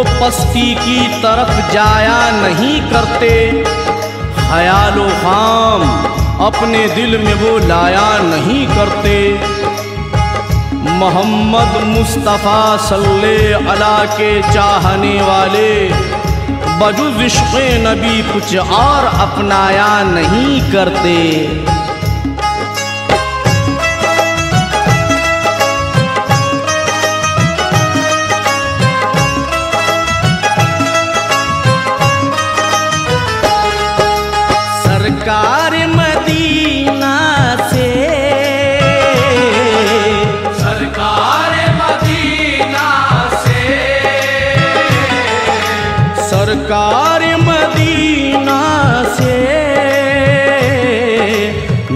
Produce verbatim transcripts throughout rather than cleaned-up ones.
वो पस्ती की तरफ जाया नहीं करते, ख्यालो खाम अपने दिल में वो लाया नहीं करते। मोहम्मद मुस्तफ़ा सल्लल्लाहु अलैहि के चाहने वाले बजुज़ इश्क़े नबी कुछ और अपनाया नहीं करते। सरकार-ए-मदीना से, सरकार-ए-मदीना से, सरकार-ए-मदीना से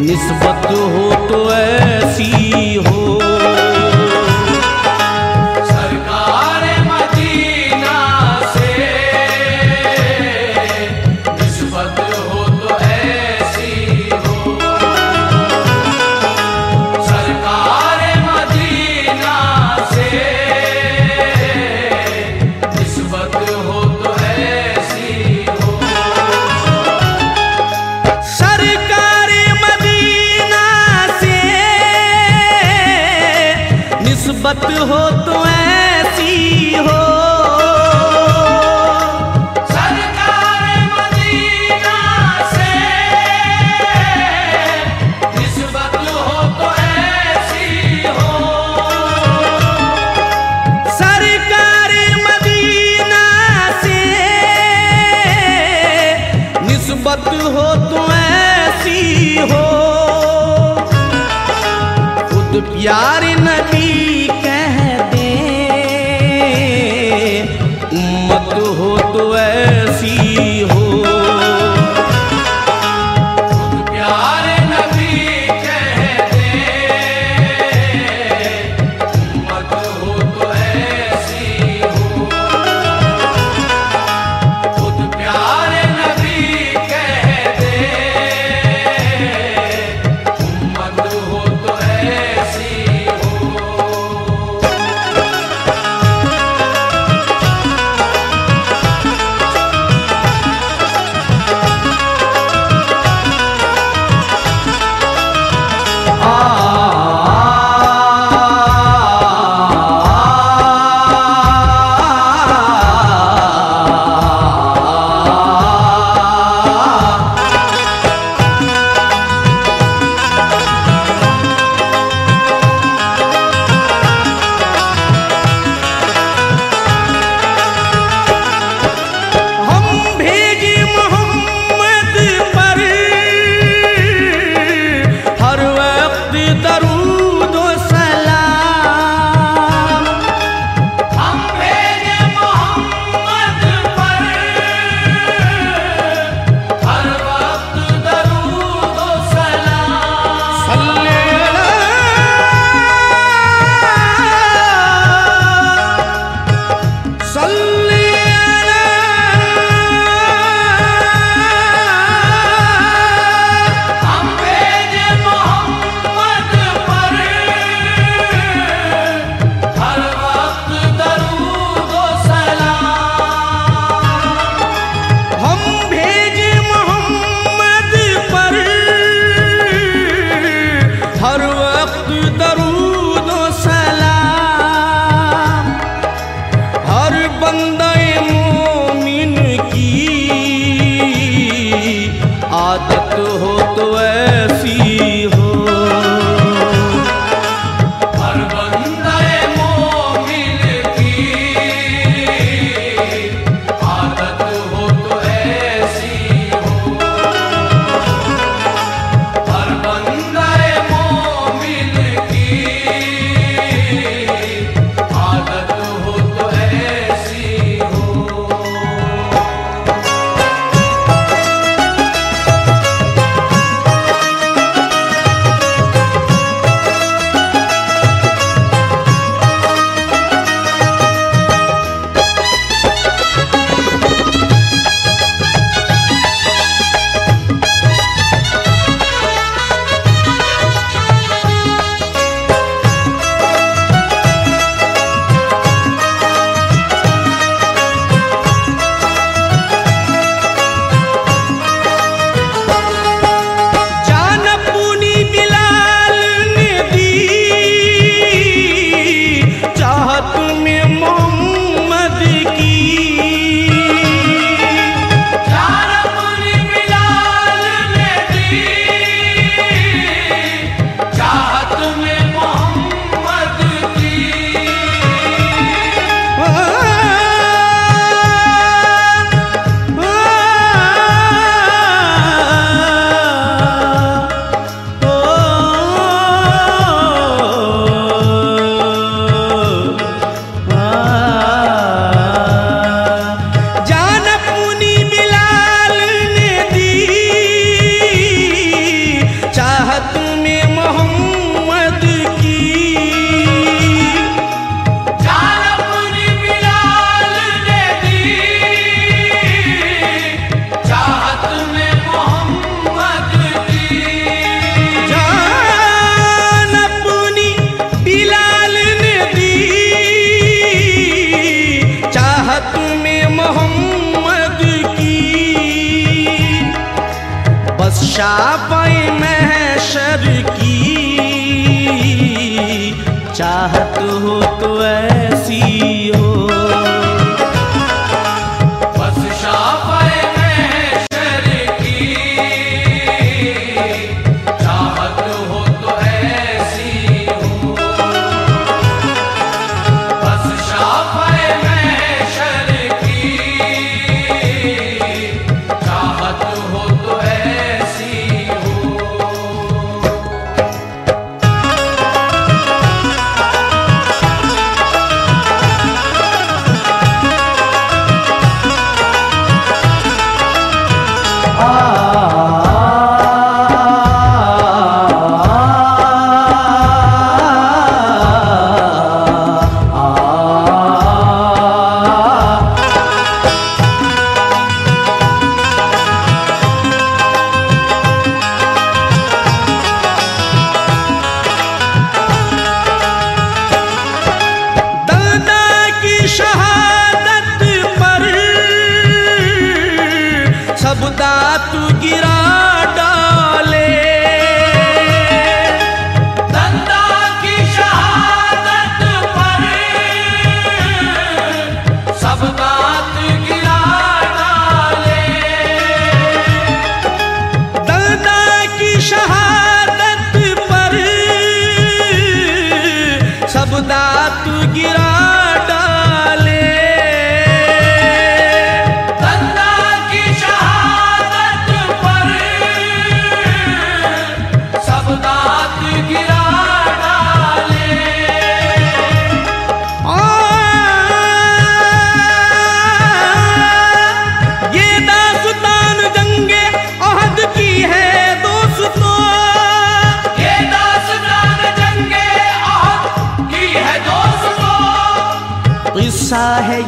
निस्बत हो तो ऐसी हो। सरकार-ए-मदीना से निस्बत हो तो ऐसी हो। सरकार-ए-मदीना से निस्बत हो तो ऐसी हो। सरकार-ए-मदीना से निस्बत हो तो ऐसी हो। सरकार-ए-मदीना से निस्बत हो तो ऐसी हो। सरकार-ए-मदीना से निस्बत हो तो ऐसी हो। खुद प्यारे नबी कहते उम्मत हो तो ऐसी हो। प्यारे नबी कहते उम्मत हो तो ऐसी हो। खुद प्यारे नबी कहते उम्मत हो तो ऐसी हो। हम भेजे मोहम्मद पर हर वक्त दरूद व सलाम। हम भेजे मोहम्मद पर हर वक्त दरूद व सलाम। सल्ले अला, सल्ले अला। हम भेजे मोहम्मद पर हर वक्त दरूद व सलाम। हम भेजे मोहम्मद पर हर वक्त दरूद व सलाम। हर बंदे मोमिन की आदत हो तो ऐसी हो। हर बंदे मोमिन की आदत हो तो ऐसी हो। हर बंदे मोमिन की आदत हो तो ऐसी हो। शापाई महशर की चाहत हो तो ऐसी हो। बस शापाई महशर की चाहत हो तो ऐसी हो। बस शापाई महशर की चाहत हो तो ऐसी है।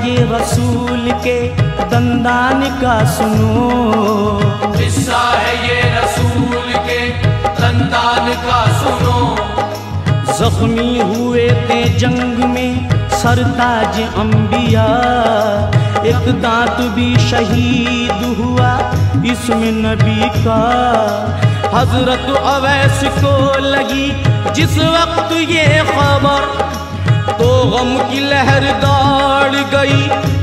ये रसूल के दंदान का सुनो किस्सा है, ये रसूल के दंदान का सुनो। जख्मी हुए थे जंग में सरताज अंबिया, एक दांत भी शहीद हुआ इसमें नबी का। हजरत अवैस को लगी जिस वक्त ये खबर, तो गम की लहर दौड़ गई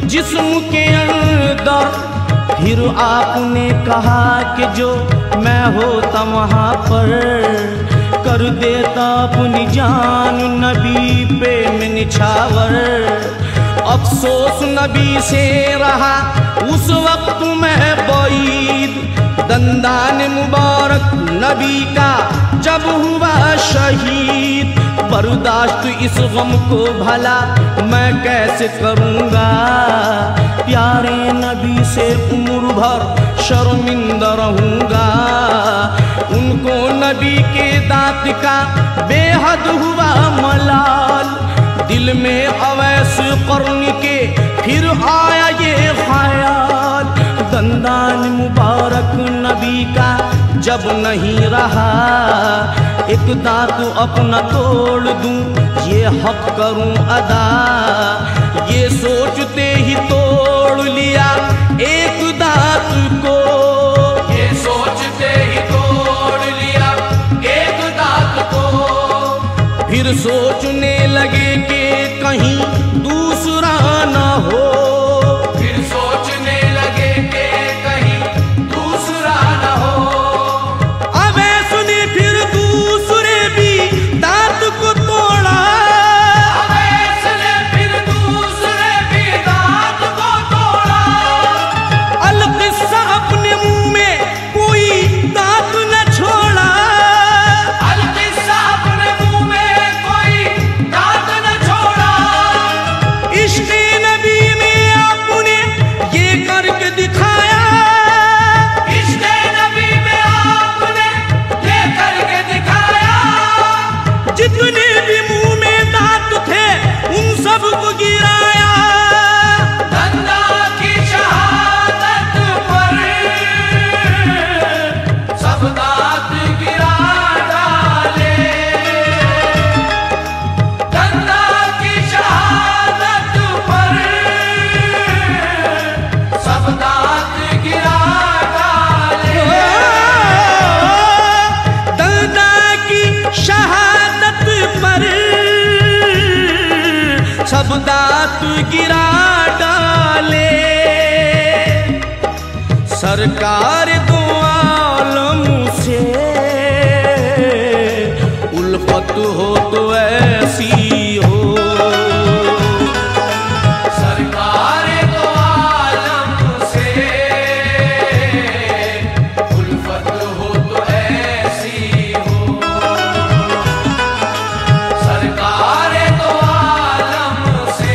जिस्म के अंदर। फिर आपने कहा कि जो मैं होता वहाँ पर कर देता अपनी जान नबी पे मैं निछावर। अफसोस नबी से रहा उस वक्त मैं बैद, दंदान मुबारक नबी का जब हुआ शहीद। बर्दाश्त इस गम को भला मैं कैसे करूँगा, प्यारे नबी से उम्र भर शर्मिंदा रहूँगा। उनको नबी के दांत का बेहद हुआ मलाल, दिल में अवैस करने के फिर आया ये ख्याल। दंदान मुबारक नबी का जब नहीं रहा, एक दांत अपना तोड़ दूं ये हक करूं अदा। ये सोचते ही तोड़ लिया एक दांत को, ये सोचते ही तोड़ लिया एक दांत को। फिर सोचने लगे कि कहीं दूसरा ना हो, सरकार दो आलम से उल्फत हो तो ऐसी हो। सरकार दो आलम से उल्फत हो तो ऐसी हो। सरकार दो आलम से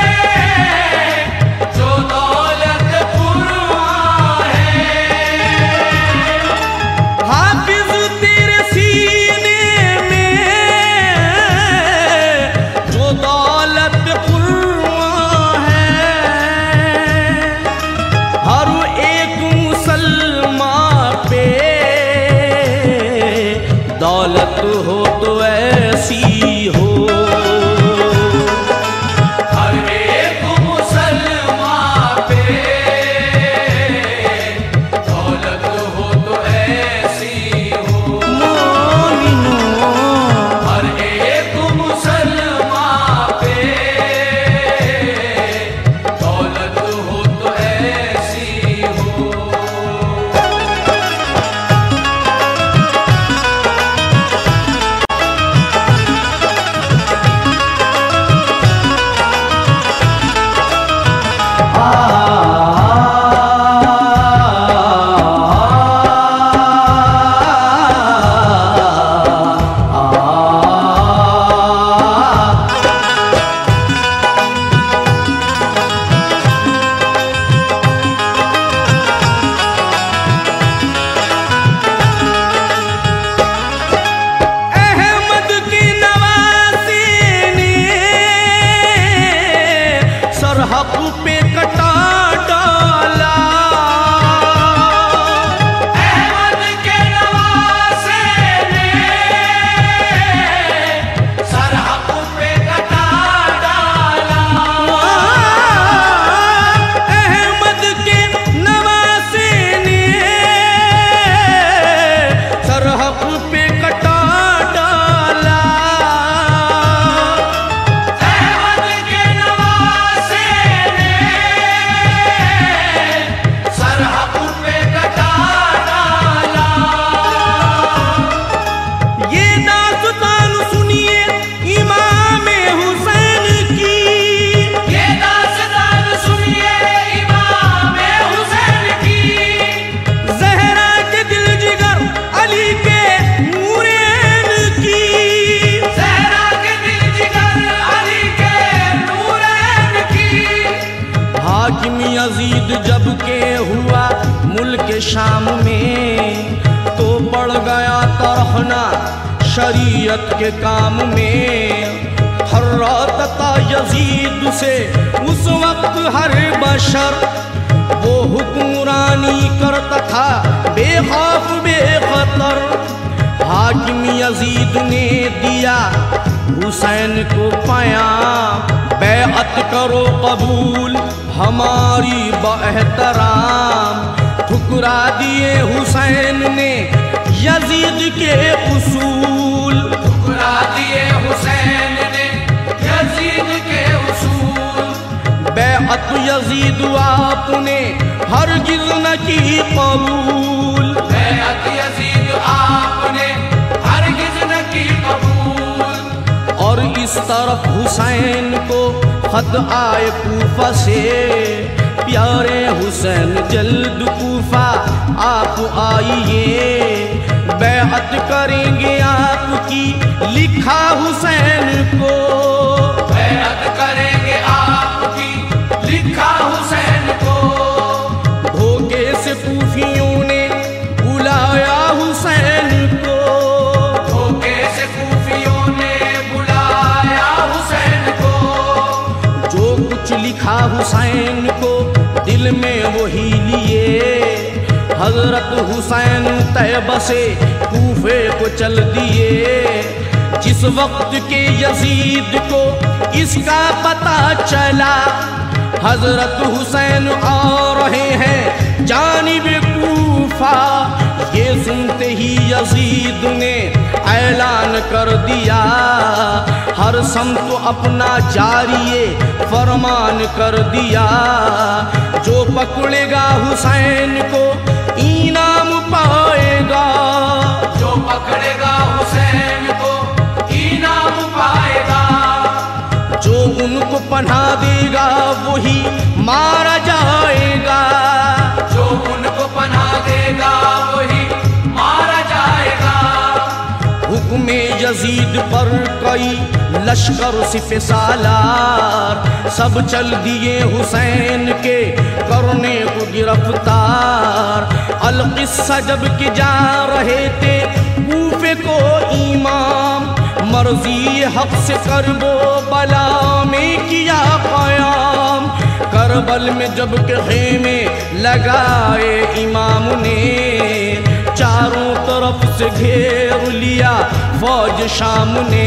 दौलत हो तो ऐसी हो। हर एक मुसलमान पे दौलत हो तो ऐसी हो। मोमिनो हर एक मुसलमान पे दौलत हो तो ऐसी हो। यजीद जब के हुआ मुल्क शाम में तो बढ़ गया तरहना शरीयत के काम में। हर्रतता यजीद से उस वक्त हर बशर वो हुक्मरानी करता था बेखौफ बेखतर। हाकिम यजीद ने दिया हुसैन को पयाम, बैअत करो कबूल हमारी बहतराम। ठुकरा दिए हुसैन ने यजीद के उसूल। ठुकरा दिए हुसैन ने यजीद के उसूल। बैअत यजीद आपने हरगिज़ न की कबूल। बैअत यजीद आपने हरगिज़ न की कबूल। और इस तरफ हुसैन को खत आए कूफा से, प्यारे हुसैन जल्द कूफा आप आइए। बैअत करेंगे आपकी लिखा हुसैन को, बैअत करेंगे आपकी लिखा हुसैन को। धोखे से सूफियों ने बुलाया हुसैन को, धोखे से सूफियों ने बुलाया हुसैन को। जो कुछ लिखा हुसैन को दिल में वही लिए, हजरत हुसैन तैबा से कूफे को चल दिए। जिस वक्त के यजीद को इसका पता चला, हजरत हुसैन आ रहे हैं जानिब कूफा। ये सुनते ही यजीद ने ऐलान कर दिया, हर समत अपना जारिए फरमान कर दिया। जो पकड़ेगा हुसैन को इनाम पाएगा, जो पकड़ेगा हुसैन को इनाम पाएगा। जो उनको पना देगा वही मारा जाएगा, जो उनको पना देगा वही मारा जाएगा। हुक्मे यजीद पर कई लश्कर सिपह सालार, सब चल दिए हुसैन के करने को गिरफ्तार। अल-क़िस्सा जब कि जा रहे थे कूफे को इमाम, मर्जी हक़ से करबो बला में किया क़याम। करबल में जब के खेमे लगाए इमाम ने, चारों तरफ से घेर लिया फौज शाम ने।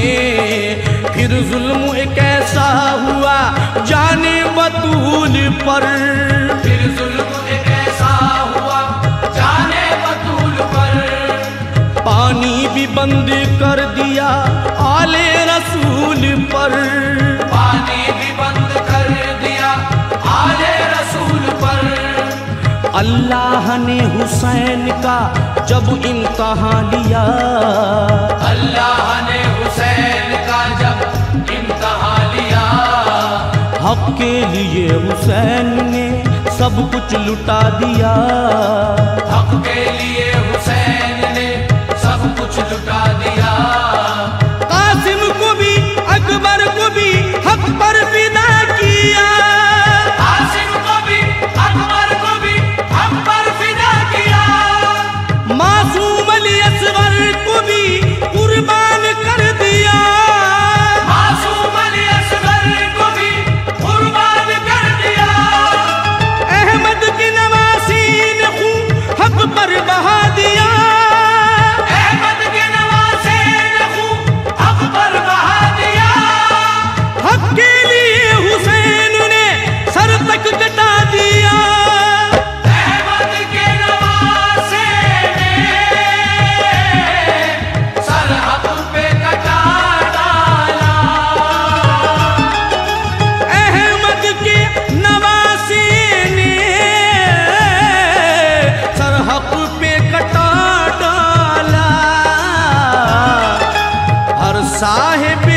फिर जुल्म एक ऐसा हुआ जाने बतूल पर, फिर जुल्म एक ऐसा हुआ जाने बतूल पर। पानी भी बंद कर दिया आले रसूल पर, पानी भी बंद कर दिया आले रसूल पर। अल्लाह ने हुसैन का जब इम्तहा लिया, अल्लाह ने हुसैन का जब इम्तहा लिया। हक़ के लिए हुसैन ने सब कुछ लुटा दिया, हक़ के लिए हुसैन ने सब कुछ लुटा दिया। कासिम को भी अकबर को भी हक़ पर फिदा किया, कासिम को भी अकबर को भी हक़ पर फिदा किया। मासूम अली असगर को भी कुर्बान कर दिया, मासूम अली असगर को भी कुर्बान कर दिया। अहमद की नवासी ने खून हक़ पर बहा दिया, अहमद की नवासी ने खून हक़ पर बहा दिया। हक़ के लिए हुसैन ने सर तक कटा दिया, अहमद के नवासे ने सर हक़ पे कटा डाला। अहमद के नवासे ने सर हक़ पे कटा डाला। हर साहिब